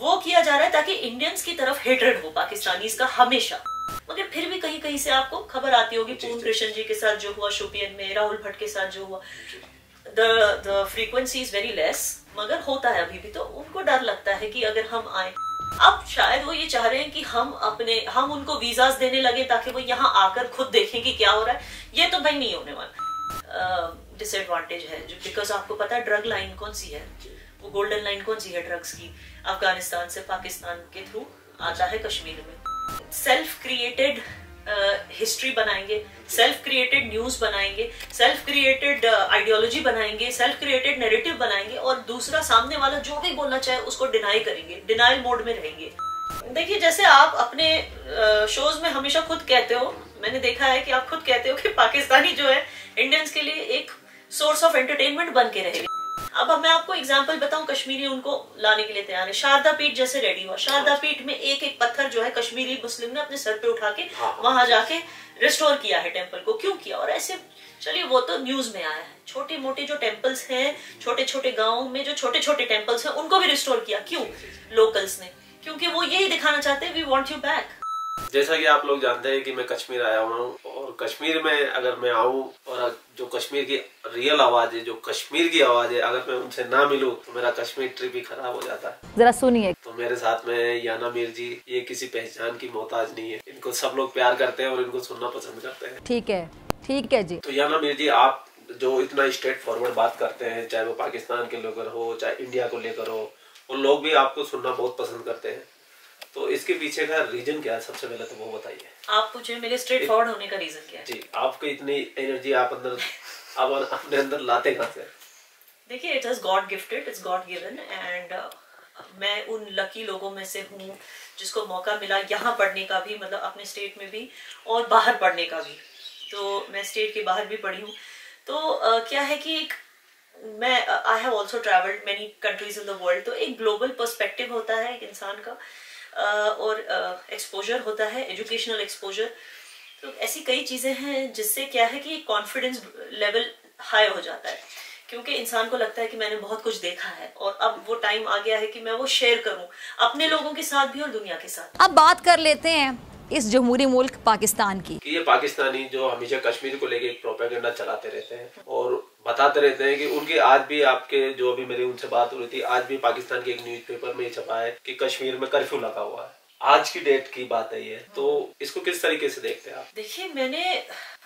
वो किया जा रहा है ताकि इंडियंस की तरफ हेटरेड हो पाकिस्तानीज का हमेशा। मगर फिर भी कहीं कहीं से आपको खबर आती होगी पूनम कृष्ण जी के साथ जो हुआ शोपियन में, राहुल भट्ट के साथ जो हुआ, the frequency is very less, मगर होता है अभी भी। तो उनको डर लगता है कि अगर हम आए, अब शायद वो ये चाह रहे हैं कि हम उनको वीजास देने लगे ताकि वो यहाँ आकर खुद देखें कि क्या हो रहा है। ये तो भाई नहीं होने वाला, डिसएडवांटेज है, बिकॉज आपको पता है ड्रग लाइन कौन सी है, वो गोल्डन लाइन कौन सी है ड्रग्स की, अफगानिस्तान से पाकिस्तान के थ्रू आता है कश्मीर में। सेल्फ क्रिएटेड हिस्ट्री बनाएंगे, सेल्फ क्रिएटेड न्यूज बनाएंगे, सेल्फ क्रिएटेड आइडियोलॉजी बनाएंगे, सेल्फ क्रिएटेड नैरेटिव बनाएंगे, और दूसरा सामने वाला जो भी बोलना चाहे उसको डिनाई करेंगे, डिनाइल मोड में रहेंगे। देखिए जैसे आप अपने शोज में हमेशा खुद कहते हो, मैंने देखा है कि आप खुद कहते हो कि पाकिस्तानी जो है इंडियंस के लिए एक सोर्स ऑफ एंटरटेनमेंट बन के रहेंगे। अब मैं आपको एग्जाम्पल बताऊं, कश्मीरी उनको लाने के लिए तैयार है। शारदा पीठ जैसे रेडी हुआ, शारदा पीठ में एक एक पत्थर जो है कश्मीरी मुस्लिम ने अपने सर पे उठा के वहां जाके रिस्टोर किया है टेम्पल को, क्यों किया? और ऐसे चलिए वो तो न्यूज में आया है, छोटे मोटे जो टेम्पल्स हैं, छोटे छोटे गाँव में जो छोटे छोटे टेम्पल्स हैं उनको भी रिस्टोर किया, क्यों? लोकल्स ने, क्योंकि वो यही दिखाना चाहते हैं, वी वॉन्ट यू बैक। जैसा कि आप लोग जानते हैं कि मैं कश्मीर आया हुआ हूँ, और कश्मीर में अगर मैं आऊं और जो कश्मीर की रियल आवाज है, जो कश्मीर की आवाज है, अगर मैं उनसे ना मिलूं तो मेरा कश्मीर ट्रिप ही खराब हो जाता है। जरा सुनिए। तो मेरे साथ में याना मीर जी, ये किसी पहचान की मोहताज नहीं है, इनको सब लोग प्यार करते हैं और इनको सुनना पसंद करते हैं। ठीक है, ठीक है जी। तो याना मीर जी, आप जो इतना स्ट्रेट फॉरवर्ड बात करते हैं, चाहे वो पाकिस्तान के लेकर हो, चाहे इंडिया को लेकर हो, उन लोग भी आपको सुनना बहुत पसंद करते हैं, तो इसके पीछे का रीजन क्या है? सबसे पहले तो वो बताइए। आप पूछे मेरे स्ट्रेट फॉरवर्ड होने का रीजन क्या है? जी, आपको इतनी एनर्जी आप अंदर आप अपने अंदर लाते कहां से? देखिए, it is God gifted, it's God given, and मैं उन लकी लोगों में से हूँ जिसको मौका मिला यहाँ पढ़ने का भी, मतलब अपने स्टेट में भी और बाहर पढ़ने का भी। तो मैं स्टेट के बाहर भी पढ़ी हूँ। तो क्या है कि एक मैं I have also travelled many countries in the world, तो एक ग्लोबल पर्सपेक्टिव होता है एक इंसान का, और एक्सपोजर होता है, एजुकेशनल एक्सपोजर। तो ऐसी कई चीज़ें हैं जिससे क्या है कि कॉन्फिडेंस लेवल हाई हो जाता है, क्योंकि इंसान को लगता है कि मैंने बहुत कुछ देखा है और अब वो टाइम आ गया है कि मैं वो शेयर करूं अपने लोगों के साथ भी और दुनिया के साथ। अब बात कर लेते हैं इस जमहूरी मुल्क पाकिस्तान की। ये पाकिस्तानी जो हमेशा कश्मीर को लेके एक प्रोपेगेंडा चलाते रहते हैं और बताते रहते हैं कि उनके, आज भी आपके जो अभी मेरी उनसे बात हो रही थी, आज भी पाकिस्तान के एक न्यूज़पेपर में छपा है कि कश्मीर में कर्फ्यू लगा हुआ है, आज की डेट की बात है ये। तो इसको किस तरीके से देखते हैं आप? देखिए, मैंने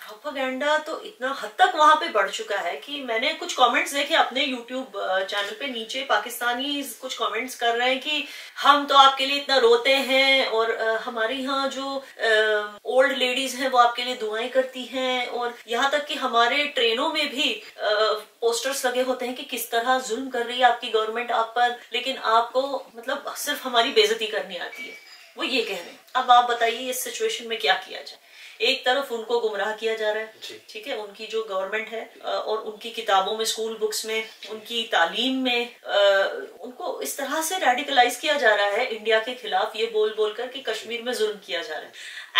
प्रोपेगेंडा तो इतना हद तक वहाँ पे बढ़ चुका है कि मैंने कुछ कमेंट्स देखे अपने यूट्यूब चैनल पे, नीचे पाकिस्तानी कुछ कमेंट्स कर रहे हैं कि हम तो आपके लिए इतना रोते हैं और हमारे यहाँ जो ओल्ड लेडीज हैं वो आपके लिए दुआएं करती हैं, और यहाँ तक कि हमारे ट्रेनों में भी पोस्टर्स लगे होते हैं कि किस तरह जुल्म कर रही है आपकी गवर्नमेंट आप पर, लेकिन आपको मतलब सिर्फ हमारी बेइज्जती करनी आती है, वो ये कह रहे हैं। अब आप बताइए इस सिचुएशन में क्या किया जाए? एक तरफ उनको गुमराह किया जा रहा है, ठीक है, उनकी जो गवर्नमेंट है, और उनकी किताबों में, स्कूल बुक्स में, उनकी तालीम में उनको इस तरह से रेडिकलाइज किया जा रहा है इंडिया के खिलाफ, ये बोल बोल कर कि कश्मीर में जुल्म किया जा रहा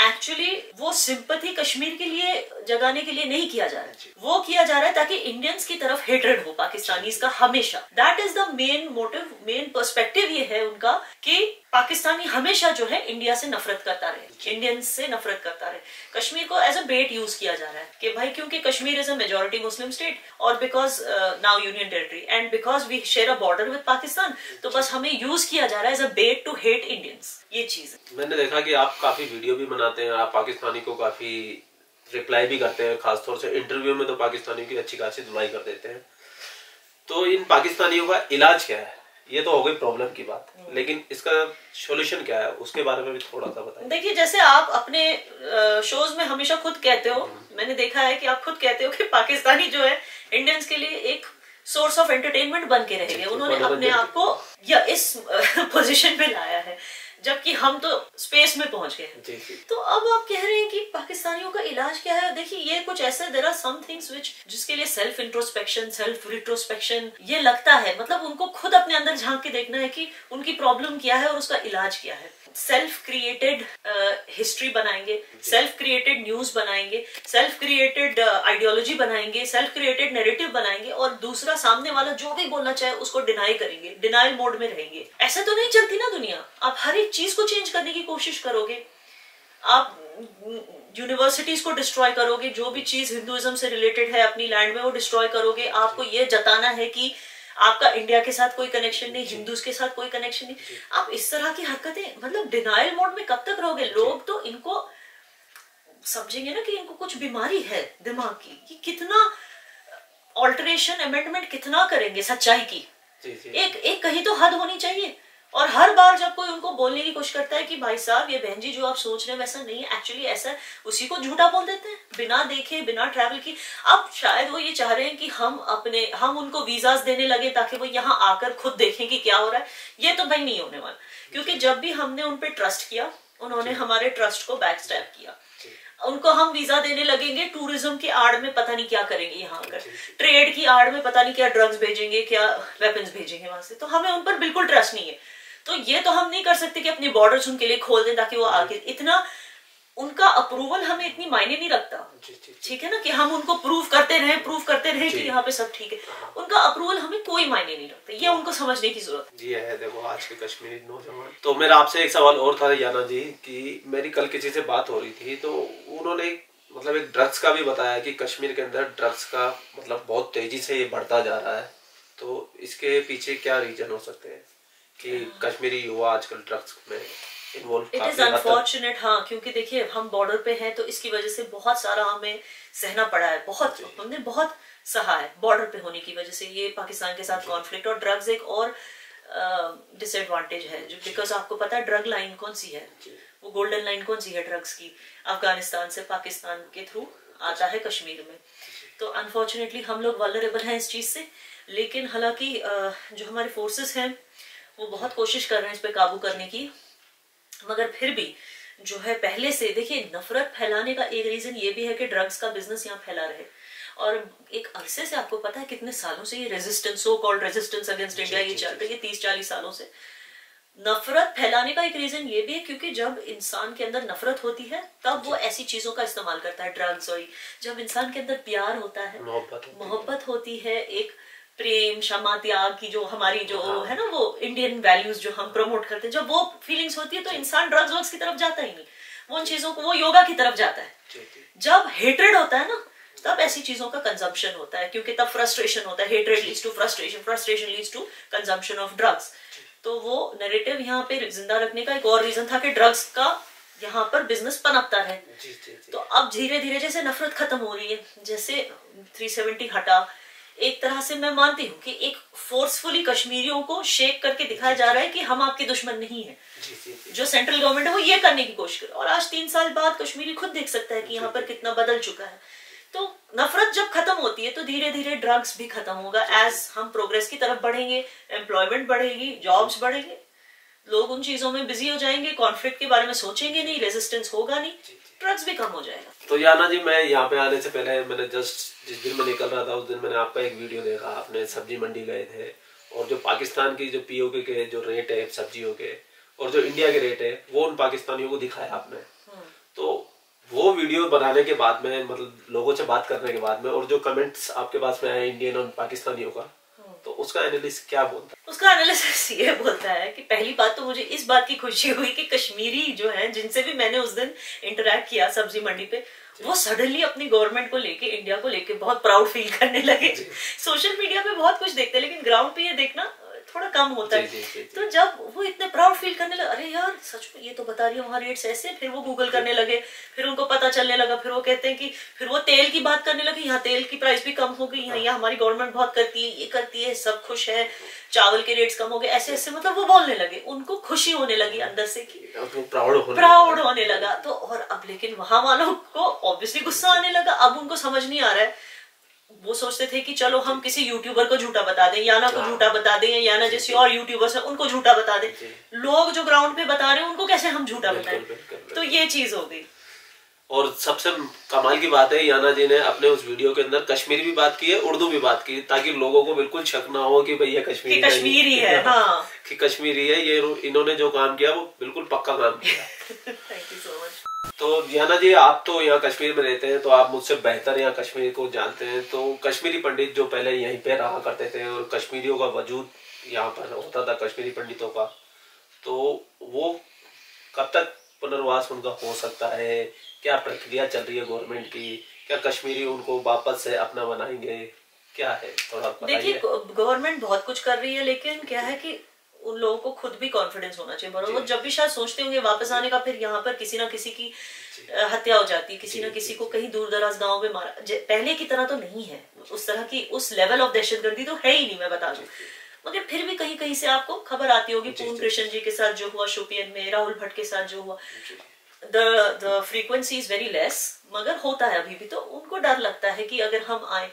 है। एक्चुअली वो सिंपैथी कश्मीर के लिए जगाने के लिए नहीं किया जा रहा है, वो किया जा रहा है ताकि इंडियंस की तरफ हेटरेड हो पाकिस्तानीज का हमेशा। That is the main motive, main perspective ये है उनका कि पाकिस्तानी हमेशा जो है इंडिया से नफरत करता रहे, इंडियंस से नफरत करता रहे। कश्मीर को एज अ बेट यूज किया जा रहा है कि भाई, क्योंकि Kashmir is a majority Muslim state और because now union territory and because we share a border with Pakistan, तो बस हमें यूज किया जा रहा है as a bait to hate Indians. ये चीज है। मैंने देखा कि आप काफी वीडियो भी बनाते हैं, आप पाकिस्तानी को काफी रिप्लाई भी करते हैं, खासतौर से इंटरव्यू में तो पाकिस्तानियों की अच्छी खासी धुलाई कर देते हैं। तो इन पाकिस्तानियों का इलाज क्या है? ये तो हो गई प्रॉब्लम की बात, लेकिन इसका सॉल्यूशन क्या है उसके बारे में भी थोड़ा सा बताइए। देखिए जैसे आप अपने शोज में हमेशा खुद कहते हो, मैंने देखा है कि आप खुद कहते हो कि पाकिस्तानी जो है इंडियंस के लिए एक सोर्स ऑफ एंटरटेनमेंट बन के रहेंगे, उन्होंने अपने आप को या इस पोजीशन पे लाया है। जबकि हम तो स्पेस में पहुंच गए हैं। तो अब आप कह रहे हैं कि पाकिस्तानियों का इलाज क्या है? देखिए ये कुछ ऐसा, there are some things which जिसके लिए सेल्फ इंट्रोस्पेक्शन, सेल्फ रिट्रोस्पेक्शन ये लगता है, मतलब उनको खुद अपने अंदर झांक के देखना है कि उनकी प्रॉब्लम क्या है और उसका इलाज क्या है। सेल्फ क्रिएटेड हिस्ट्री बनाएंगे, सेल्फ क्रिएटेड न्यूज बनाएंगे, सेल्फ क्रिएटेड आइडियोलॉजी बनाएंगे, सेल्फ क्रिएटेड नैरेटिव बनाएंगे और दूसरा सामने वाला जो भी बोलना चाहे उसको डिनाई करेंगे, डिनाइल मोड में रहेंगे। ऐसा तो नहीं चलती ना दुनिया। आप हर एक चीज को चेंज करने की कोशिश करोगे, आप यूनिवर्सिटीज को डिस्ट्रॉय करोगे, जो भी चीज हिंदुइज्म से रिलेटेड है अपनी लैंड में वो डिस्ट्रॉय करोगे। आपको ये जताना है कि आपका इंडिया के साथ कोई कनेक्शन नहीं, हिंदूज के साथ कोई कनेक्शन नहीं। आप इस तरह की हरकतें, मतलब डिनायल मोड में कब तक रहोगे? लोग तो इनको समझेंगे ना कि इनको कुछ बीमारी है दिमाग की, कि कितना ऑल्टरेशन अमेंडमेंट कितना करेंगे सच्चाई की। एक कहीं तो हद होनी चाहिए। और हर बार जब कोई उनको बोलने की कोशिश करता है कि भाई साहब ये बहन जी जो आप सोच रहे हैं वैसा नहीं है, एक्चुअली ऐसा है, उसी को झूठा बोल देते हैं बिना देखे, बिना ट्रैवल की। अब शायद वो ये चाह रहे हैं कि हम उनको वीजास देने लगे ताकि वो यहाँ आकर खुद देखें कि क्या हो रहा है। ये तो भाई नहीं होने वाला, क्योंकि जब भी हमने उनपे ट्रस्ट किया उन्होंने हमारे ट्रस्ट को बैक स्टैप किया। उनको हम वीजा देने लगेंगे, टूरिज्म की आड़ में पता नहीं क्या करेंगे यहाँ आकर, ट्रेड की आड़ में पता नहीं क्या ड्रग्स भेजेंगे, क्या वेपन्स भेजेंगे वहां से। तो हमें उन पर बिल्कुल ट्रस्ट नहीं है। तो ये तो हम नहीं कर सकते कि अपने बॉर्डर्स उनके लिए खोल दें ताकि वो आगे, इतना उनका अप्रूवल हमें इतनी मायने नहीं रखता। ठीक है ना कि हम उनको प्रूव करते रहे कि यहाँ पे सब ठीक है। उनका अप्रूवल हमें कोई मायने नहीं रखता, ये उनको समझने की जरूरत जी है। देखो आज के कश्मीरी नौजवान। तो मेरा आपसे एक सवाल और था याना जी, कि मेरी कल किसी से बात हो रही थी तो उन्होंने मतलब एक ड्रग्स का भी बताया कि कश्मीर के अंदर ड्रग्स का मतलब बहुत तेजी से ये बढ़ता जा रहा है, तो इसके पीछे क्या रीजन हो सकते हैं कि कश्मीरी युवा आजकल ड्रग्स में इन्वॉल्व? इट इज अनफॉर्चुनेट, हाँ, क्योंकि देखिए हम बॉर्डर पे हैं तो इसकी वजह से बहुत सारा हमें सहना पड़ा है, हमने बहुत सहा है बॉर्डर पे होने की वजह से। ये पाकिस्तान के साथ कॉन्फ्लिक्ट और ड्रग्स एक और डिसएडवांटेज है, बिकॉज आपको पता है ड्रग लाइन कौन सी है, वो गोल्डन लाइन कौन सी है ड्रग्स की, अफगानिस्तान से पाकिस्तान के थ्रू आता है कश्मीर में। तो अनफॉर्चुनेटली हम लोग वल्नरेबल हैं इस चीज से। लेकिन हालांकि जो हमारे फोर्सेस हैं वो बहुत कोशिश कर रहे हैं इस पे काबू करने की, मगर फिर भी जो है पहले से देखिए नफरत फैलाने का एक रीजन ये भी है कि ड्रग्स का बिजनेस यहाँ फैला रहे और एक अरसे से आपको पता है कितने सालों से ये resistance, so called resistance against India ये चल रही है 30-40 सालों से। नफरत फैलाने का एक रीजन ये भी है क्योंकि जब इंसान के अंदर नफरत होती है तब वो ऐसी चीजों का इस्तेमाल करता है, ड्रग्स। और जब इंसान के अंदर प्यार होता है, मोहब्बत होती है, एक प्रेम, क्षमा, त्याग की जो हमारी जो है ना वो इंडियन वैल्यूज जो हम प्रमोट करते हैं, जब वो फीलिंग्स होती है तो इंसान ड्रग्स वग्स की तरफ जाता ही नहीं, वो उन चीजों को, वो योगा की तरफ जाता है। जब हेट्रेड होता है ना तब ऐसी चीजों का कंजम्पशन होता है क्योंकि तब फ्रस्ट्रेशन होता है। Hatred leads to frustration, frustration leads to consumption of drugs. तो वो नैरेटिव यहाँ पे जिंदा रखने का एक और रीजन था कि ड्रग्स का यहाँ पर बिजनेस पनपता है। तो अब धीरे धीरे जैसे नफरत खत्म हो रही है, जैसे 370 हटा, एक तरह से मैं मानती हूँ कि एक फोर्सफुली कश्मीरियों को शेक करके दिखाया जा रहा है कि हम आपके दुश्मन नहीं है। जो सेंट्रल गवर्नमेंट है वो ये करने की कोशिश कर, और आज 3 साल बाद कश्मीरी खुद देख सकता है कि यहाँ पर कितना बदल चुका है। तो नफरत जब खत्म होती है तो धीरे धीरे ड्रग्स भी खत्म होगा। एज हम प्रोग्रेस की तरफ बढ़ेंगे, एम्प्लॉयमेंट बढ़ेगी, जॉब्स बढ़ेंगे, लोग उन चीजों में बिजी हो जाएंगे, कॉन्फ्लिक्ट के बारे में सोचेंगे नहीं, रेजिस्टेंस होगा नहीं, ड्रग्स भी कम हो जाएगा। तो याना जी मैं यहाँ पे आने से पहले मैंने जस्ट जिस दिन मैं निकल रहा था उस दिन मैंने आपका एक वीडियो देखा, आपने सब्जी मंडी गए थे और जो पाकिस्तान की जो पीओके के जो रेट है सब्जियों के और जो इंडिया के रेट है वो उन पाकिस्तानियों को दिखाया आपने। तो वो वीडियो बनाने के बाद में, मतलब लोगों से बात करने के बाद में, और जो कमेंट्स आपके पास में आए इंडियन और पाकिस्तानियों का, तो उसका एनालिसिस क्या बोलता है? उसका एनालिसिस ये बोलता है कि पहली बात तो मुझे इस बात की खुशी हुई कि कश्मीरी जो है जिनसे भी मैंने उस दिन इंटरेक्ट किया सब्जी मंडी पे, वो सडनली अपनी गवर्नमेंट को लेके, इंडिया को लेके बहुत प्राउड फील करने लगे। सोशल मीडिया पे बहुत कुछ देखते हैं लेकिन ग्राउंड पे ये देखना थोड़ा कम होता है। तो जब वो इतने प्राउड फील करने लगे, अरे यार सच में ये तो बता रही है वहाँ रेट्स ऐसे, फिर वो गूगल करने लगे, फिर उनको पता चलने लगा, फिर वो कहते हैं कि, फिर वो तेल की बात करने लगे, यहाँ तेल की प्राइस भी कम हो गई, यहाँ हमारी गवर्नमेंट बहुत करती है, ये करती है, सब खुश है, चावल के रेट्स कम हो गए, ऐसे ऐसे, मतलब वो बोलने लगे, उनको खुशी होने लगी अंदर से, प्राउड होने लगा। तो और अब लेकिन वहां वालों को ऑब्वियसली गुस्सा आने लगा। अब उनको समझ नहीं आ रहा है वो सोचते थे कि चलो हम किसी यूट्यूबर को झूठा बता दें, याना को झूठा बता दें, याना जैसे और यूट्यूबर्स हैं उनको झूठा बता दें, लोग जो ग्राउंड पे बता रहे हैं उनको कैसे हम झूठा बताएं। तो ये चीज हो गई। और सबसे कमाल की बात है, याना जी ने अपने उस वीडियो के अंदर कश्मीरी भी बात की है, उर्दू भी बात की, ताकि लोगों को बिल्कुल शक ना हो कि भाई ये कश्मीरी है, हाँ कि कश्मीरी है। ये इन्होंने जो काम किया वो बिल्कुल पक्का काम किया। Thank you so much. तो याना जी, आप तो यहाँ कश्मीर में रहते हैं, तो आप मुझसे बेहतर यहाँ कश्मीर को जानते हैं। तो कश्मीरी पंडित जो पहले यहीं पे रहा करते थे और कश्मीरियों का वजूद यहाँ पर होता था, कश्मीरी पंडितों का, तो वो कब तक पुनर्वास उनका हो सकता है? क्या प्रक्रिया चल रही है गवर्नमेंट की? क्या कश्मीरी उनको वापस से अपना बनाएंगे? क्या है थोड़ा बताइए। देखिए, गवर्नमेंट बहुत कुछ कर रही है, लेकिन क्या है कि उन लोगों को खुद भी कॉन्फिडेंस होना चाहिए। वो जब भी शायद सोचते होंगे वापस आने का, फिर यहाँ पर किसी ना किसी की हत्या हो जाती, किसी ना किसी को कहीं दूर दराज गाँव में मारा। पहले की तरह तो नहीं है, उस तरह की उस लेवल ऑफ दहशतगर्दी तो है ही नहीं, मैं बता दूं। मगर फिर भी कहीं कहीं से आपको खबर आती होगी, पूनम कृष्ण जी के साथ जो हुआ शोपियन में, राहुल भट्ट के साथ जो हुआ, the frequency is very less, मगर होता है अभी भी। तो उनको डर लगता है कि अगर हम आए,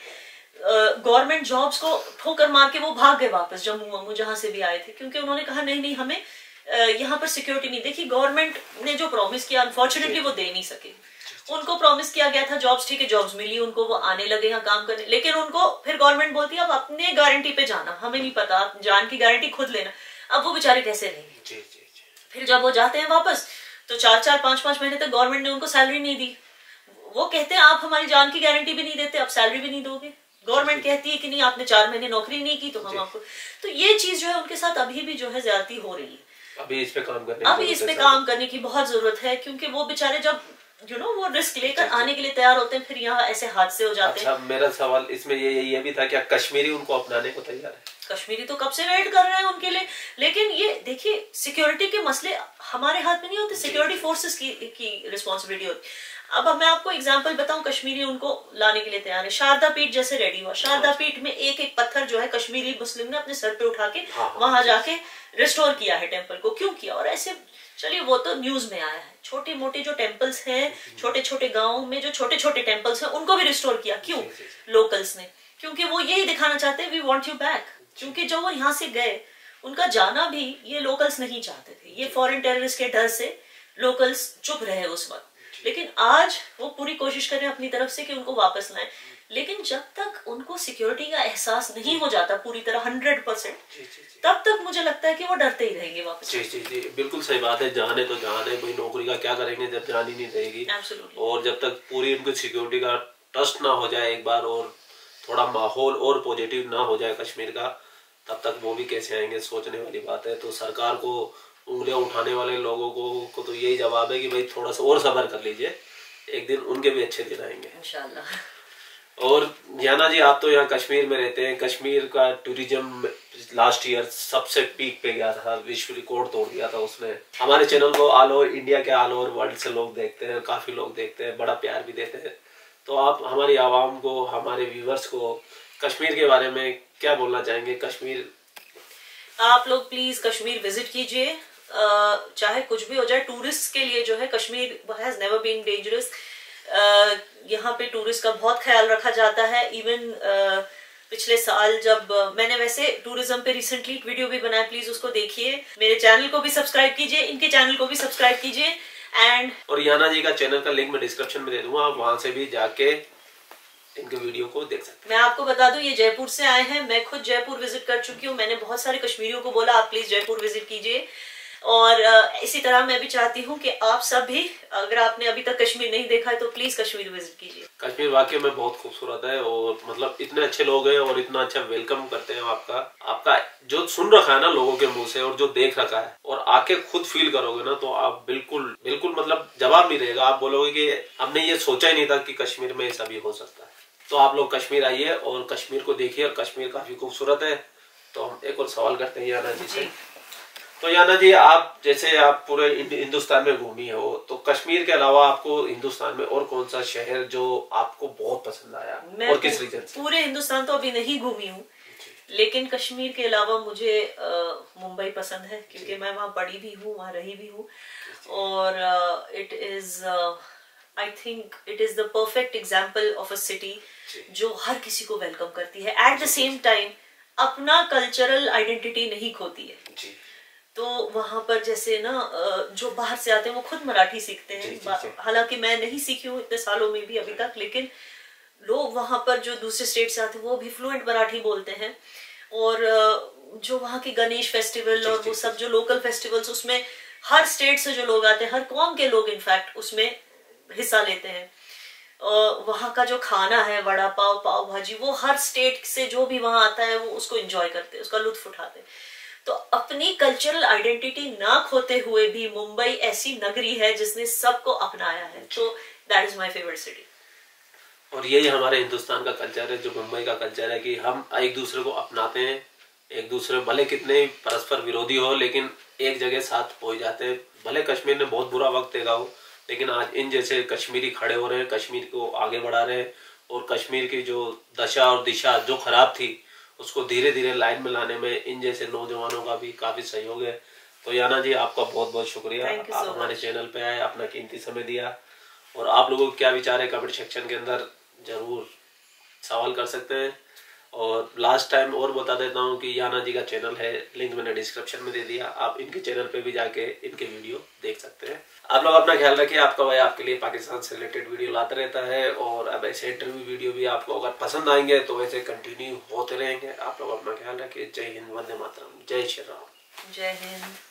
गवर्नमेंट जॉब्स को ठोकर मार के वो भाग गए वापस जम्मू जहां से भी आए थे, क्योंकि उन्होंने कहा नहीं हमें यहाँ पर सिक्योरिटी नहीं। देखिए, गवर्नमेंट ने जो प्रॉमिस किया अनफॉर्चुनेटली वो दे नहीं सके। उनको प्रॉमिस किया गया था जॉब्स, ठीक है जॉब्स मिली उनको, वो आने लगे यहाँ काम करने, लेकिन उनको फिर गवर्नमेंट बोलती है अब अपने गारंटी पे जाना, हमें नहीं पता, जान की गारंटी खुद लेना। अब वो बेचारे कैसे रहेंगे? फिर जब वो जाते हैं वापस तो 4-4, 5-5 महीने तक गवर्नमेंट ने उनको सैलरी नहीं दी। वो कहते हैं आप हमारी जान की गारंटी भी नहीं देते, आप सैलरी भी नहीं दोगे। गवर्नमेंट कहती है कि नहीं आपने 4 महीने नौकरी नहीं की तो हम आपको। तो ये चीज जो है उनके साथ अभी भी जो है ज्यादती हो रही है। अभी इस पे काम करने की बहुत जरूरत है, क्योंकि वो बेचारे जब वो रिस्क लेकर आने के लिए तैयार होते हैं, फिर यहाँ ऐसे हादसे हो जाते हैं। अच्छा, मेरा सवाल इसमें ये भी था, क्या कश्मीरी उनको अपनाने को तैयार है? कश्मीरी तो कब से वेट कर रहे हैं उनके लिए। लेकिन ये देखिए, सिक्योरिटी के मसले हमारे हाथ में नहीं होते, सिक्योरिटी फोर्सेस की रिस्पॉन्सिबिलिटी होती। अब मैं आपको एग्जाम्पल बताऊं, कश्मीरी उनको लाने के लिए तैयार है। शारदा पीठ जैसे रेडी हुआ, शारदा पीठ में एक पत्थर जो है कश्मीरी मुस्लिम ने अपने सर पे उठा के वहां जाके रिस्टोर किया है टेम्पल को। क्यों किया? और ऐसे चलिए वो तो न्यूज में आया है, छोटी मोटी जो टेम्पल्स हैं, छोटे छोटे गाँव में जो छोटे छोटे टेम्पल्स हैं उनको भी रिस्टोर किया। क्यों? लोकल्स ने, क्योंकि वो यही दिखाना चाहते हैं वी वांट यू बैक। क्योंकि जब वो यहाँ से गए, उनका जाना भी ये लोकल्स नहीं चाहते थे, ये फॉरेन टेररिस्ट के डर से लोकल्स चुप रहे उस वक्त। लेकिन आज वो पूरी कोशिश करें अपनी तरफ से कि उनको वापस लाएं, लेकिन जब तक उनको सिक्योरिटी का एहसास नहीं हो जाता पूरी तरह 100%, तब तक मुझे लगता है कि वो डरते ही रहेंगे वापस। जी, बिल्कुल सही बात है। जाने तो जाने, भाई नौकरी का क्या करेंगे जब जान ही नहीं रहेगी। और जब तक पूरी उनको सिक्योरिटी का ट्रस्ट ना हो जाए एक बार, और थोड़ा माहौल और पॉजिटिव ना हो जाए कश्मीर का, तब तक वो भी कैसे आएंगे, सोचने वाली बात है। तो सरकार को, उंगलियां उठाने वाले लोगों को तो यही जवाब है कि भाई थोड़ा सा और सब्र कर लीजिए, एक दिन उनके भी अच्छे दिन आएंगे इंशाल्लाह। और याना जी, आप तो यहाँ कश्मीर में रहते हैं, कश्मीर का टूरिज्म लास्ट ईयर सबसे पीक पे गया था, विश्व रिकॉर्ड तोड़ दिया था उसने। हमारे चैनल को ऑल ओवर इंडिया के ऑल ओवर वर्ल्ड से लोग देखते हैं, काफी लोग देखते हैं, बड़ा प्यार भी देते हैं। तो आप हमारी आवाम को, हमारे व्यूवर्स को कश्मीर के बारे में क्या बोलना चाहेंगे? कश्मीर, आप लोग प्लीज कश्मीर विजिट कीजिए, चाहे कुछ भी हो जाए। टूरिस्ट के लिए जो है Kashmir has never been dangerous. यहाँ पे टूरिस्ट का बहुत ख्याल रखा जाता है। इवन पिछले साल जब मैंने वैसे टूरिज्म पे रिसेंटली एक वीडियो भी बनाया, प्लीज उसको देखिए। मेरे चैनल को भी सब्सक्राइब कीजिए, इनके चैनल को भी सब्सक्राइब कीजिए। और याना जी का चैनल का लिंक मैं डिस्क्रिप्शन में दे दूंगा, आप वहां से भी जाके इनके वीडियो को देख सकते हैं। मैं आपको बता दूं, ये जयपुर से आए हैं, मैं खुद जयपुर विजिट कर चुकी हूँ। मैंने बहुत सारे कश्मीरियों को बोला आप प्लीज जयपुर विजिट कीजिए। और इसी तरह मैं भी चाहती हूँ कि आप सब भी, अगर आपने अभी तक कश्मीर नहीं देखा है तो प्लीज कश्मीर विजिट कीजिए। कश्मीर वाकई में बहुत खूबसूरत है, और मतलब इतने अच्छे लोग हैं और इतना अच्छा वेलकम करते हैं आपका जो सुन रखा है ना लोगों के मुंह से, और जो देख रखा है, और आके खुद फील करोगे ना, तो आप बिल्कुल मतलब जवाब नहीं रहेगा। आप बोलोगे कि हमने ये सोचा ही नहीं था कि कश्मीर में ऐसा भी हो सकता है। तो आप लोग कश्मीर आइए और कश्मीर को देखिए, और कश्मीर काफी खूबसूरत है। तो हम एक और सवाल करते हैं याना जी से। तो याना जी, आप जैसे आप पूरे हिंदुस्तान में घूमी हो, तो कश्मीर के अलावा आपको हिंदुस्तान में और कौन सा शहर जो आपको बहुत पसंद आया? मैं और किस रीजन से? पूरे हिंदुस्तान तो अभी नहीं घूमी हूँ, लेकिन कश्मीर के अलावा मुझे मुंबई पसंद है, क्योंकि मैं वहाँ पढ़ी भी हूँ, वहाँ रही भी हूँ। और it is I think it is the perfect example of a city जो हर किसी को वेलकम करती है, एट द सेम टाइम अपना कल्चरल आइडेंटिटी नहीं खोती है जी। तो वहां पर जैसे ना जो बाहर से आते हैं वो खुद मराठी सीखते हैं, हालांकि मैं नहीं सीखी हूँ इतने सालों में भी अभी तक, लेकिन लोग वहां पर जो दूसरे स्टेट से आते हैं वो भी फ्लुएंट मराठी बोलते हैं। और जो वहाँ के गणेश फेस्टिवल और वो सब जो लोकल फेस्टिवल्स, उसमें हर स्टेट से जो लोग आते हैं, हर कौम के लोग इनफैक्ट उसमें हिस्सा लेते हैं। वहाँ का जो खाना है, वड़ा पाव, पाव भाजी, वो हर स्टेट से जो भी वहाँ आता है वो उसको एंजॉय करते हैं, उसका लुत्फ उठाते हैं। तो अपनी कल्चरल आइडेंटिटी ना खोते हुए भी मुंबई ऐसी नगरी है जिसने सबको अपनाया है। तो that is my favourite city. और यही हमारे हिंदुस्तान का कल्चर है, जो मुंबई का कल्चर है कि हम एक दूसरे को अपनाते हैं, एक दूसरे भले कितने परस्पर विरोधी हो लेकिन एक जगह साथ हो जाते हैं। भले कश्मीर ने बहुत बुरा वक्त देखा हो, लेकिन आज इन जैसे कश्मीरी खड़े हो रहे हैं, कश्मीर को आगे बढ़ा रहे हैं, और कश्मीर की जो दशा और दिशा जो खराब थी उसको धीरे धीरे लाइन में लाने में इन जैसे नौजवानों का भी काफी सहयोग है। तो याना जी आपका बहुत बहुत शुक्रिया, आप हमारे चैनल पे आए, अपना कीमती समय दिया। और आप लोगों को क्या विचार है कमेंट सेक्शन के अंदर जरूर सवाल कर सकते हैं। और लास्ट टाइम और बता देता हूँ कि याना जी का चैनल है, लिंक मैंने डिस्क्रिप्शन में दे दिया, आप इनके चैनल पे भी जाके इनके वीडियो देख सकते हैं। आप लोग अपना ख्याल रखिए, आपका भाई आपके लिए पाकिस्तान से रिलेटेड वीडियो लाता रहता है, और अब ऐसे इंटरव्यू वीडियो भी आपको अगर पसंद आएंगे तो ऐसे कंटिन्यू होते रहेंगे। आप लोग अपना ख्याल रखिए। जय हिंद, वंदे मातरम, जय श्री राम, जय हिंद।